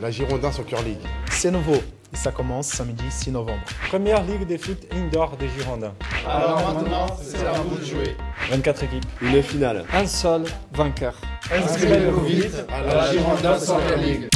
la Girondins Soccer League. C'est nouveau et ça commence samedi 6 novembre. Première ligue de foot indoor des Girondins. Alors maintenant, c'est à vous de jouer. 24 équipes. Une finale. Un seul vainqueur. Inscrivez-vous vite à la Girondins Soccer League.